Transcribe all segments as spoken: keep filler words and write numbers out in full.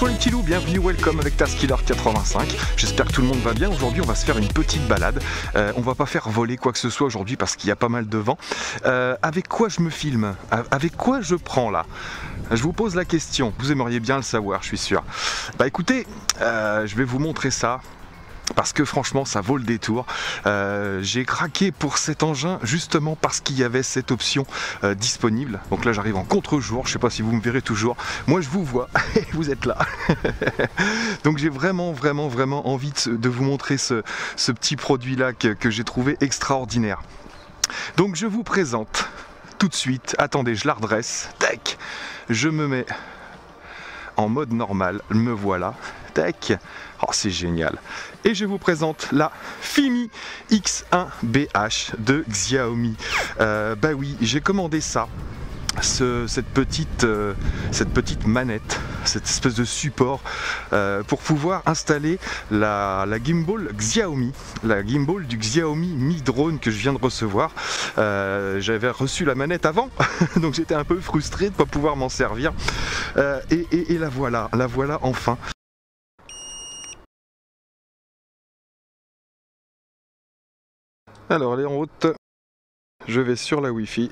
toi les kilous, bienvenue, welcome avec TASKILLER huit cinq. J'espère que tout le monde va bien. Aujourd'hui on va se faire une petite balade, euh, on va pas faire voler quoi que ce soit aujourd'hui parce qu'il y a pas mal de vent. euh, Avec quoi je me filme? Avec quoi je prends là? Je vous pose la question, vous aimeriez bien le savoir, je suis sûr. Bah écoutez, euh, je vais vous montrer ça parce que franchement ça vaut le détour. euh, J'ai craqué pour cet engin justement parce qu'il y avait cette option euh, disponible. Donc là j'arrive en contre-jour, je sais pas si vous me verrez toujours. Moi je vous vois et vous êtes là. Donc j'ai vraiment vraiment vraiment envie de, de vous montrer ce, ce petit produit là que, que j'ai trouvé extraordinaire. Donc je vous présente tout de suite, attendez je la redresse, tac, je me mets en mode normal, me voilà, tac, oh c'est génial. Et je vous présente la Fimi X un B H de Xiaomi. Euh, bah oui, j'ai commandé ça, ce, cette, petite, euh, cette petite manette, cette espèce de support euh, pour pouvoir installer la, la gimbal Xiaomi, la gimbal du Xiaomi Mi Drone que je viens de recevoir. Euh, j'avais reçu la manette avant, donc j'étais un peu frustré de ne pas pouvoir m'en servir. Euh, et, et, et la voilà, la voilà enfin. Alors elle est en route, je vais sur la Wi-Fi,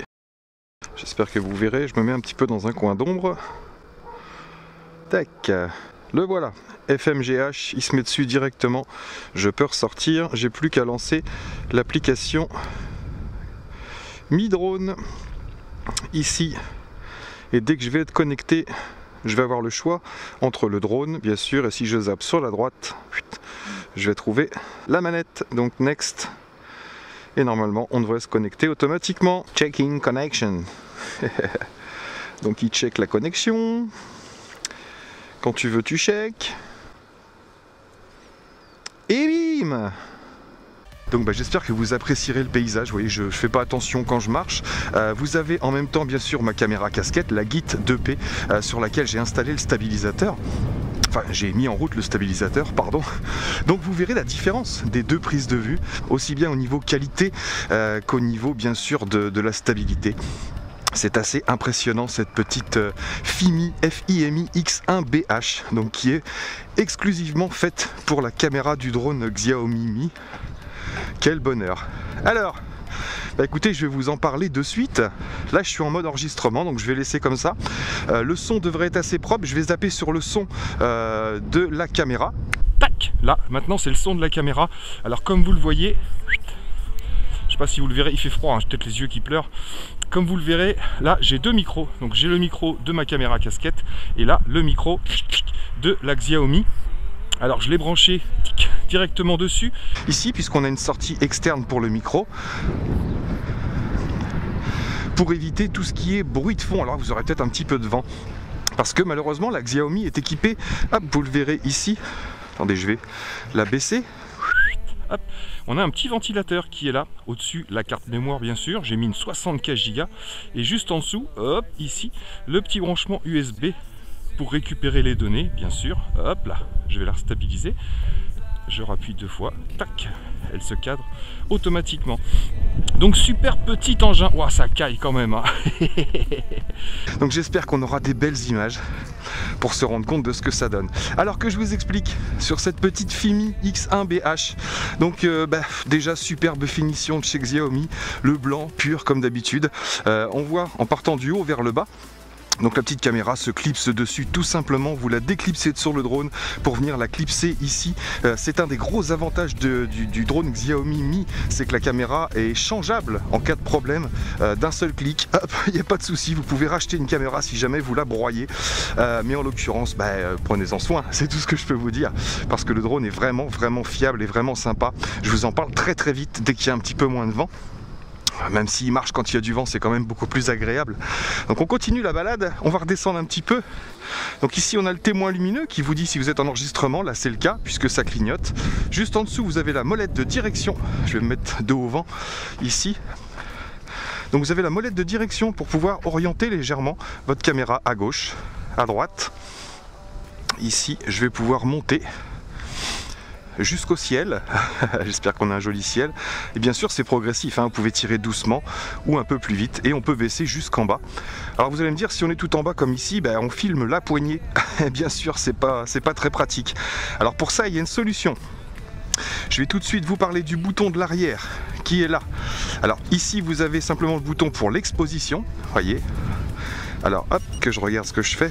j'espère que vous verrez, je me mets un petit peu dans un coin d'ombre, tac, le voilà, F M G H, il se met dessus directement, je peux ressortir, j'ai plus qu'à lancer l'application Mi Drone, ici, et dès que je vais être connecté, je vais avoir le choix entre le drone, bien sûr, et si je zappe sur la droite, je vais trouver la manette, donc next. Et normalement on devrait se connecter automatiquement. Checking connection. Donc il check la connexion. Quand tu veux tu check. Et bim! Donc bah, j'espère que vous apprécierez le paysage, vous voyez je, je fais pas attention quand je marche. Euh, vous avez en même temps bien sûr ma caméra casquette, la G I T deux P, euh, sur laquelle j'ai installé le stabilisateur. Enfin, j'ai mis en route le stabilisateur, pardon. Donc vous verrez la différence des deux prises de vue, aussi bien au niveau qualité euh, qu'au niveau bien sûr de, de la stabilité. C'est assez impressionnant cette petite euh, Fimi F I M I X un B H, donc qui est exclusivement faite pour la caméra du drone Xiaomi Mi. Quel bonheur! Alors, bah écoutez, je vais vous en parler de suite. Là je suis en mode enregistrement, donc je vais laisser comme ça. euh, Le son devrait être assez propre, je vais zapper sur le son euh, de la caméra. Tac. Là, maintenant c'est le son de la caméra. Alors comme vous le voyez, je sais pas si vous le verrez, il fait froid, hein, j'ai peut-être les yeux qui pleurent. Comme vous le verrez, là j'ai deux micros. Donc j'ai le micro de ma caméra casquette et là le micro de la Xiaomi. Alors je l'ai branché directement dessus. Ici, puisqu'on a une sortie externe pour le micro, pour éviter tout ce qui est bruit de fond. Alors vous aurez peut-être un petit peu de vent. Parce que malheureusement, la Xiaomi est équipée, hop, vous le verrez ici. Attendez, je vais la baisser. Hop, on a un petit ventilateur qui est là, au-dessus la carte mémoire bien sûr, j'ai mis une soixante-quinze giga. Et juste en dessous, hop, ici, le petit branchement U S B pour récupérer les données, bien sûr. Hop là, je vais la restabiliser. Je rappuie deux fois, tac, elle se cadre automatiquement. Donc super petit engin, ouah, ça caille quand même hein. Donc j'espère qu'on aura des belles images pour se rendre compte de ce que ça donne. Alors que je vous explique sur cette petite Fimi X un B H. Donc euh, bah, déjà superbe finition de chez Xiaomi, le blanc pur comme d'habitude. euh, On voit en partant du haut vers le bas. Donc la petite caméra se clipse dessus tout simplement, vous la déclipsez sur le drone pour venir la clipser ici. Euh, c'est un des gros avantages de, du, du drone Xiaomi Mi, c'est que la caméra est changeable en cas de problème euh, d'un seul clic. Hop, il n'y a pas de souci, vous pouvez racheter une caméra si jamais vous la broyez. Euh, mais en l'occurrence, bah, euh, prenez-en soin, c'est tout ce que je peux vous dire. Parce que le drone est vraiment vraiment fiable et vraiment sympa. Je vous en parle très très vite dès qu'il y a un petit peu moins de vent. Même s'il marche quand il y a du vent, c'est quand même beaucoup plus agréable. Donc on continue la balade, on va redescendre un petit peu. Donc ici on a le témoin lumineux qui vous dit si vous êtes en enregistrement, là c'est le cas puisque ça clignote. Juste en dessous vous avez la molette de direction, je vais me mettre dos au vent ici. Donc vous avez la molette de direction pour pouvoir orienter légèrement votre caméra à gauche, à droite. Ici je vais pouvoir monter. jusqu'au ciel. J'espère qu'on a un joli ciel. Et bien sûr c'est progressif, hein. Vous pouvez tirer doucement ou un peu plus vite et on peut baisser jusqu'en bas. Alors vous allez me dire, si on est tout en bas comme ici, ben, on filme la poignée. Bien sûr c'est pas, c'est pas très pratique. Alors pour ça il y a une solution. Je vais tout de suite vous parler du bouton de l'arrière qui est là. Alors ici vous avez simplement le bouton pour l'exposition, voyez. Alors hop, que je regarde ce que je fais.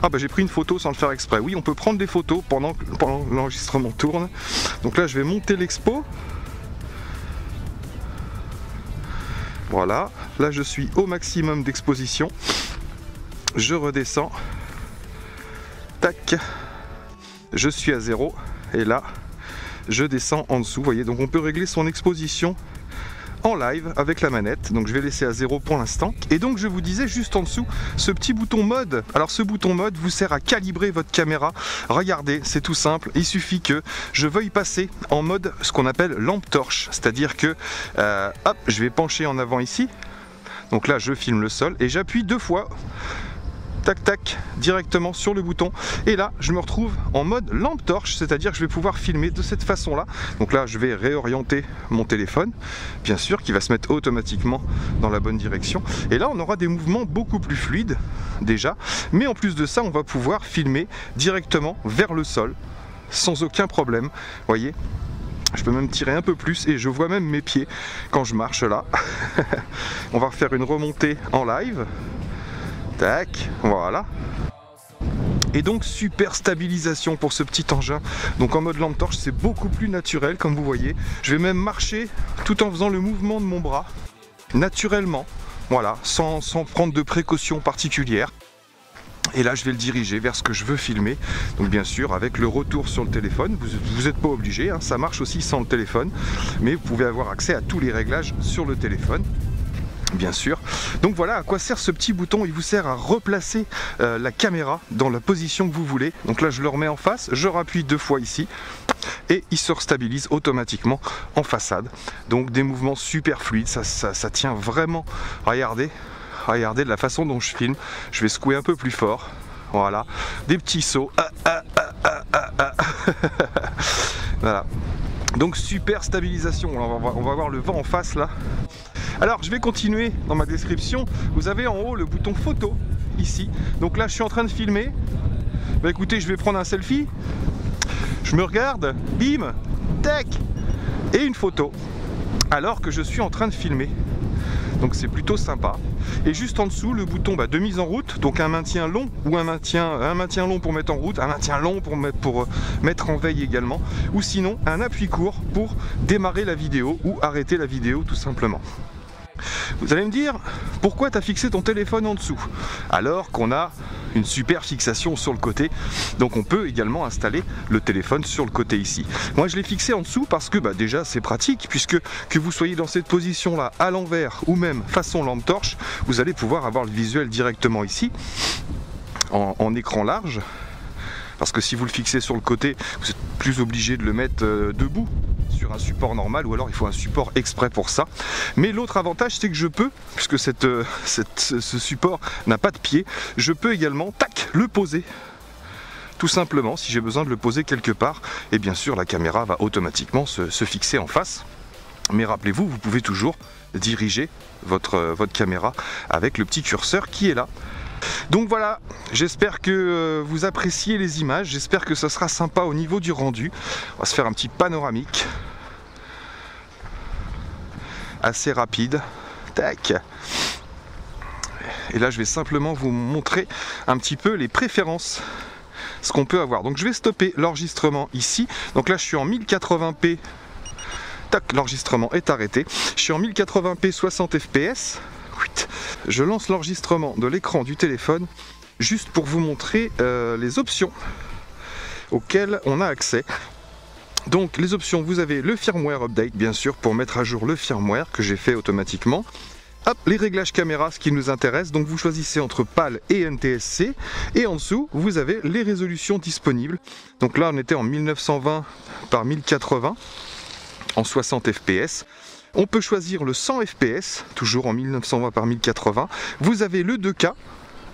Ah bah j'ai pris une photo sans le faire exprès. Oui, on peut prendre des photos pendant que pendant l'enregistrement tourne. Donc là je vais monter l'expo. Voilà, là je suis au maximum d'exposition. Je redescends. Tac. Je suis à zéro. Et là, je descends en dessous, vous voyez, donc on peut régler son exposition en live avec la manette. Donc je vais laisser à zéro pour l'instant. Et donc je vous disais juste en dessous, ce petit bouton mode. Alors ce bouton mode vous sert à calibrer votre caméra. Regardez, c'est tout simple. Il suffit que je veuille passer en mode ce qu'on appelle lampe torche. C'est-à-dire que, euh, hop, je vais pencher en avant ici. Donc là, je filme le sol et j'appuie deux fois. Tac tac, directement sur le bouton, et là je me retrouve en mode lampe torche, c'est à dire que je vais pouvoir filmer de cette façon là. Donc là je vais réorienter mon téléphone, bien sûr, qui va se mettre automatiquement dans la bonne direction, et là on aura des mouvements beaucoup plus fluides déjà, mais en plus de ça on va pouvoir filmer directement vers le sol sans aucun problème, voyez. Je peux même tirer un peu plus et je vois même mes pieds quand je marche là. On va refaire une remontée en live. Tac, voilà. Et donc super stabilisation pour ce petit engin. Donc en mode lampe torche c'est beaucoup plus naturel, comme vous voyez. Je vais même marcher tout en faisant le mouvement de mon bras naturellement. Voilà, sans, sans prendre de précautions particulières. Et là je vais le diriger vers ce que je veux filmer. Donc bien sûr avec le retour sur le téléphone, vous n'êtes pas obligé, hein, ça marche aussi sans le téléphone. Mais vous pouvez avoir accès à tous les réglages sur le téléphone, bien sûr. Donc voilà à quoi sert ce petit bouton. Il vous sert à replacer euh, la caméra dans la position que vous voulez. Donc là je le remets en face, je rappuie deux fois ici et il se restabilise automatiquement en façade. Donc des mouvements super fluides, ça, ça, ça tient vraiment. Regardez, regardez de la façon dont je filme, je vais secouer un peu plus fort. Voilà, des petits sauts. Ah, ah, ah, ah, ah, ah. Voilà, donc super stabilisation. Alors, on, va, on va voir le vent en face là. Alors je vais continuer dans ma description, vous avez en haut le bouton photo, ici. Donc là je suis en train de filmer, bah écoutez je vais prendre un selfie, je me regarde, bim, tac, et une photo, alors que je suis en train de filmer. Donc c'est plutôt sympa. Et juste en dessous le bouton bah, de mise en route, donc un maintien long ou un maintien, un maintien long pour mettre en route, un maintien long pour mettre, pour mettre en veille également, ou sinon un appui court pour démarrer la vidéo ou arrêter la vidéo tout simplement. Vous allez me dire, pourquoi tu as fixé ton téléphone en dessous alors qu'on a une super fixation sur le côté? Donc on peut également installer le téléphone sur le côté ici. Moi je l'ai fixé en dessous parce que bah, déjà c'est pratique, puisque que vous soyez dans cette position là à l'envers ou même façon lampe torche, vous allez pouvoir avoir le visuel directement ici en, en écran large, parce que si vous le fixez sur le côté vous êtes plus obligé de le mettre euh, debout sur un support normal, ou alors il faut un support exprès pour ça. Mais l'autre avantage c'est que je peux, puisque cette, cette, ce support n'a pas de pied, je peux également tac le poser tout simplement si j'ai besoin de le poser quelque part, et bien sûr la caméra va automatiquement se, se fixer en face. Mais rappelez-vous, vous pouvez toujours diriger votre, votre caméra avec le petit curseur qui est là. Donc voilà, j'espère que vous appréciez les images, j'espère que ça sera sympa au niveau du rendu. On va se faire un petit panoramique assez rapide. Tac. Et là je vais simplement vous montrer un petit peu les préférences, ce qu'on peut avoir. Donc je vais stopper l'enregistrement ici. Donc là je suis en mille quatre-vingts p. Tac, l'enregistrement est arrêté. Je suis en mille quatre-vingts p soixante f p s. Je lance l'enregistrement de l'écran du téléphone juste pour vous montrer euh, les options auxquelles on a accès. Donc les options, vous avez le firmware update bien sûr pour mettre à jour le firmware que j'ai fait automatiquement. Hop, les réglages caméra, ce qui nous intéresse, donc vous choisissez entre P A L et N T S C, et en dessous vous avez les résolutions disponibles. Donc là on était en mille neuf cent vingt par mille quatre-vingts en soixante f p s. On peut choisir le cent f p s, toujours en mille neuf cent vingt par mille quatre-vingts. Vous avez le deux K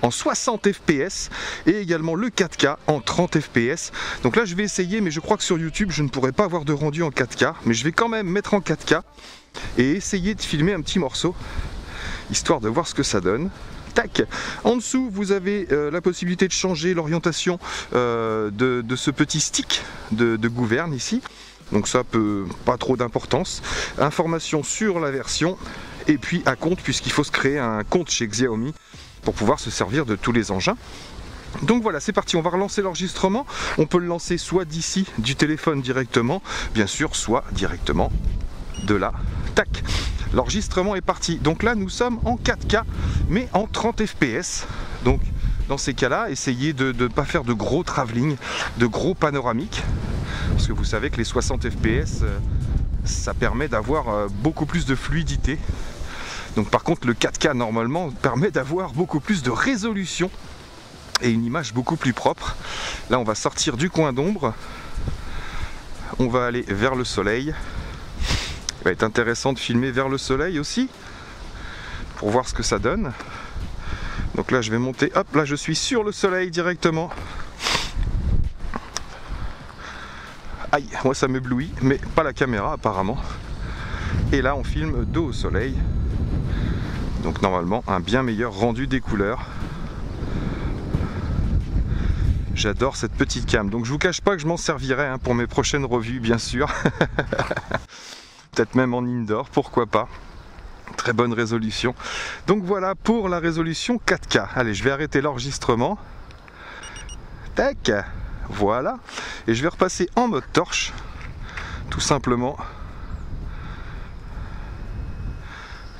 en soixante F P S et également le quatre K en trente F P S. Donc là je vais essayer, mais je crois que sur YouTube je ne pourrai pas avoir de rendu en quatre K, mais je vais quand même mettre en quatre K et essayer de filmer un petit morceau histoire de voir ce que ça donne. Tac. En dessous vous avez euh, la possibilité de changer l'orientation euh, de, de ce petit stick de, de gouverne ici, donc ça peut pas trop d'importance. Information sur la version et puis un compte, puisqu'il faut se créer un compte chez Xiaomi pour pouvoir se servir de tous les engins. Donc voilà, c'est parti, on va relancer l'enregistrement. On peut le lancer soit d'ici du téléphone directement, bien sûr, soit directement de là. Tac. L'enregistrement est parti. Donc là nous sommes en quatre K mais en trente F P S. Donc dans ces cas là essayez de ne pas faire de gros travelling, de gros panoramiques, parce que vous savez que les soixante F P S ça permet d'avoir beaucoup plus de fluidité. Donc par contre le quatre K normalement permet d'avoir beaucoup plus de résolution et une image beaucoup plus propre. Là on va sortir du coin d'ombre, on va aller vers le soleil. Il va être intéressant de filmer vers le soleil aussi pour voir ce que ça donne. Donc là je vais monter, hop là je suis sur le soleil directement. Aïe, moi ça m'éblouit, mais pas la caméra apparemment. Et là on filme dos au soleil, donc normalement un bien meilleur rendu des couleurs. J'adore cette petite cam, donc je vous cache pas que je m'en servirai hein, pour mes prochaines revues bien sûr. Peut-être même en indoor, pourquoi pas. Très bonne résolution. Donc voilà pour la résolution quatre K. Allez, je vais arrêter l'enregistrement. Tac, voilà. Et je vais repasser en mode torche, tout simplement.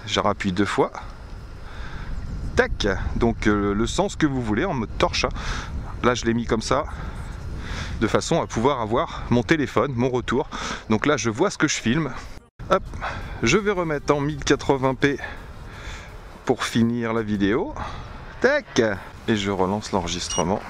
Je rappuie deux fois. Tac, donc euh, le sens que vous voulez en mode torche. Là, je l'ai mis comme ça, de façon à pouvoir avoir mon téléphone, mon retour. Donc là, je vois ce que je filme. Hop, je vais remettre en mille quatre-vingts p pour finir la vidéo. Tac, et je relance l'enregistrement.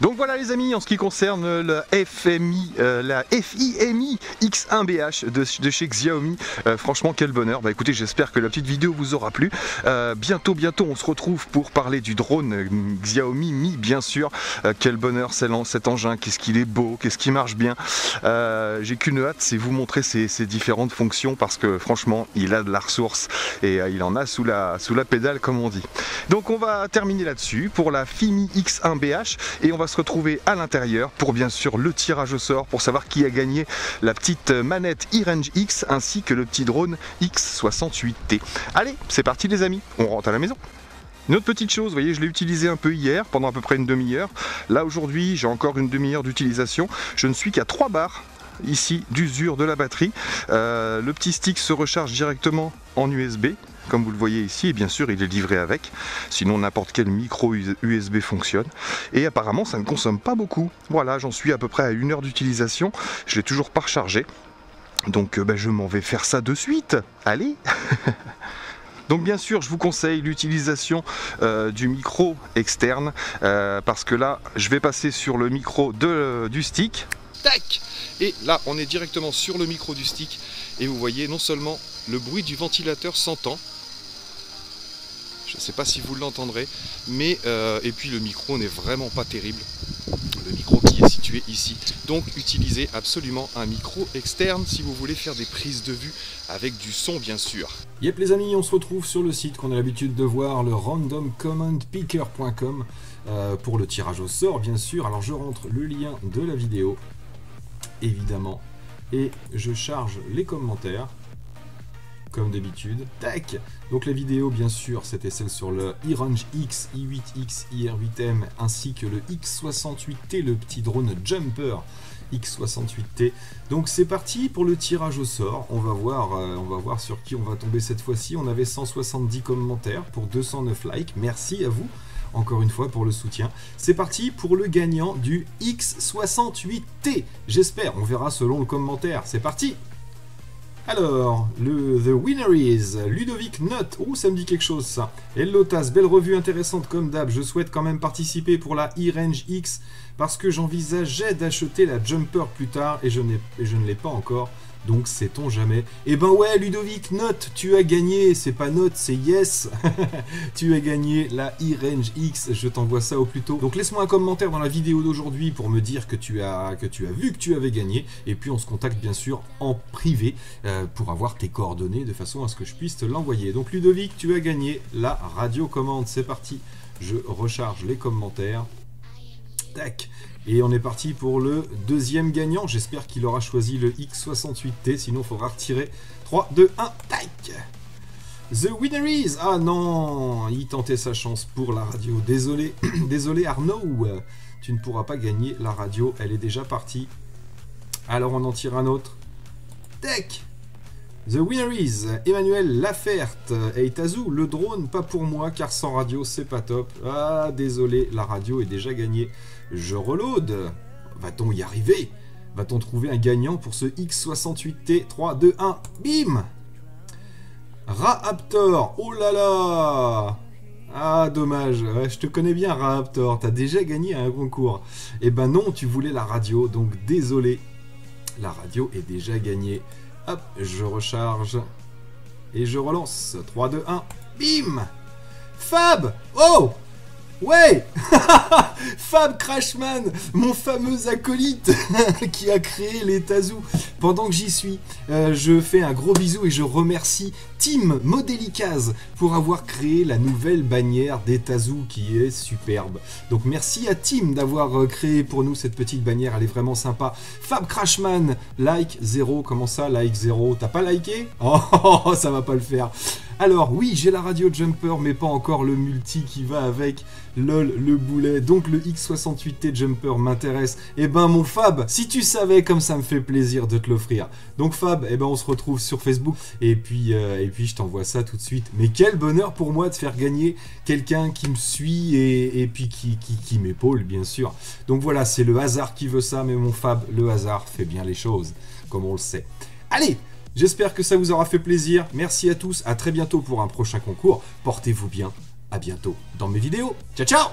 Donc voilà les amis, en ce qui concerne la F M I, euh, la Fimi X un B H de, de chez Xiaomi, euh, franchement quel bonheur. Bah écoutez, j'espère que la petite vidéo vous aura plu. Euh, bientôt, bientôt, on se retrouve pour parler du drone euh, Xiaomi Mi, bien sûr. Euh, quel bonheur cet engin, qu'est-ce qu'il est beau, qu'est-ce qu'il marche bien. Euh, J'ai qu'une hâte, c'est vous montrer ses, ses différentes fonctions, parce que franchement, il a de la ressource et euh, il en a sous la, sous la pédale, comme on dit. Donc on va terminer là-dessus pour la Fimi X un B H et on va se retrouver à l'intérieur pour bien sûr le tirage au sort pour savoir qui a gagné la petite manette iRangeX ainsi que le petit drone X soixante-huit T. Allez, c'est parti les amis, on rentre à la maison. Une autre petite chose, vous voyez, je l'ai utilisé un peu hier pendant à peu près une demi-heure. Là aujourd'hui, j'ai encore une demi-heure d'utilisation. Je ne suis qu'à trois barres ici d'usure de la batterie. Euh, le petit stick se recharge directement en U S B. Comme vous le voyez ici, et bien sûr il est livré avec, sinon n'importe quel micro U S B fonctionne, et apparemment ça ne consomme pas beaucoup. Voilà, j'en suis à peu près à une heure d'utilisation, je l'ai toujours pas rechargé, donc euh, bah, je m'en vais faire ça de suite, allez. Donc bien sûr je vous conseille l'utilisation euh, du micro externe, euh, parce que là je vais passer sur le micro de, euh, du stick. Tac! Et là, on est directement sur le micro du stick. Et vous voyez, non seulement le bruit du ventilateur s'entend, je ne sais pas si vous l'entendrez, mais euh, et puis le micro n'est vraiment pas terrible. Le micro qui est situé ici. Donc, utilisez absolument un micro externe si vous voulez faire des prises de vue avec du son, bien sûr. Yep, les amis, on se retrouve sur le site qu'on a l'habitude de voir, le random command picker point com. Euh, pour le tirage au sort bien sûr. Alors je rentre le lien de la vidéo évidemment et je charge les commentaires comme d'habitude. Tac, donc la vidéo bien sûr c'était celle sur le iRange X, i huit X, i R huit M ainsi que le X soixante-huit T, le petit drone Jumper X soixante-huit T. Donc c'est parti pour le tirage au sort. On va voir, euh, on va voir sur qui on va tomber cette fois-ci. On avait cent soixante-dix commentaires pour deux cent neuf likes. Merci à vous encore une fois pour le soutien. C'est parti pour le gagnant du X soixante-huit T. J'espère, on verra selon le commentaire. C'est parti. Alors, le the winner is Ludovic Nutt. Oh, ça me dit quelque chose ça. Hello Taz, belle revue intéressante comme d'hab. Je souhaite quand même participer pour la iRangeX parce que j'envisageais d'acheter la Jumper plus tard et je, et je ne l'ai pas encore. donc sait-on jamais. Et ben ouais, Ludovic Nutt, tu as gagné, c'est pas Nutt, c'est Yes. Tu as gagné la iRangeX, je t'envoie ça au plus tôt. Donc laisse-moi un commentaire dans la vidéo d'aujourd'hui pour me dire que tu as que tu as vu que tu avais gagné, et puis on se contacte bien sûr en privé euh, pour avoir tes coordonnées de façon à ce que je puisse te l'envoyer. Donc Ludovic, tu as gagné la radiocommande, c'est parti. Je recharge les commentaires. Tac. Et on est parti pour le deuxième gagnant. J'espère qu'il aura choisi le X soixante-huit T, sinon il faudra retirer. trois, deux, un, tac. The winner is... Ah non, il tentait sa chance pour la radio. Désolé, désolé Arnaud, tu ne pourras pas gagner la radio, elle est déjà partie. Alors on en tire un autre. Tac. The winner is Emmanuel Laferte. Hey Tazou, le drone, pas pour moi, car sans radio, c'est pas top. Ah, désolé, la radio est déjà gagnée. Je reload. Va-t-on y arriver? Va-t-on trouver un gagnant pour ce X soixante-huit T? trois, deux, un, bim! Raptor, oh là là! Ah, dommage, ouais, je te connais bien Raptor, t'as déjà gagné à un concours. Eh ben non, tu voulais la radio, donc désolé. La radio est déjà gagnée. Hop, je recharge et je relance. trois, deux, un, bim! Fab! Oh! Ouais! Fab Crashman, mon fameux acolyte qui a créé les Tazou. Pendant que j'y suis, euh, je fais un gros bisou et je remercie Team Modelikaz pour avoir créé la nouvelle bannière des Tazou qui est superbe. Donc merci à Team d'avoir créé pour nous cette petite bannière, elle est vraiment sympa. Fab Crashman, like zéro, comment ça like zéro? T'as pas liké? Oh, ça va pas le faire. Alors oui, j'ai la radio Jumper mais pas encore le multi qui va avec. Lol, le boulet. Donc le X soixante-huit T Jumper m'intéresse. Eh ben mon Fab, si tu savais comme ça me fait plaisir de te l'offrir. Donc Fab, eh ben on se retrouve sur Facebook et puis euh, et puis je t'envoie ça tout de suite. Mais quel bonheur pour moi de faire gagner quelqu'un qui me suit et, et puis qui, qui, qui m'épaule bien sûr. Donc voilà, c'est le hasard qui veut ça, mais mon Fab, le hasard fait bien les choses, comme on le sait. Allez! J'espère que ça vous aura fait plaisir. Merci à tous. À très bientôt pour un prochain concours. Portez-vous bien. À bientôt dans mes vidéos. Ciao, ciao!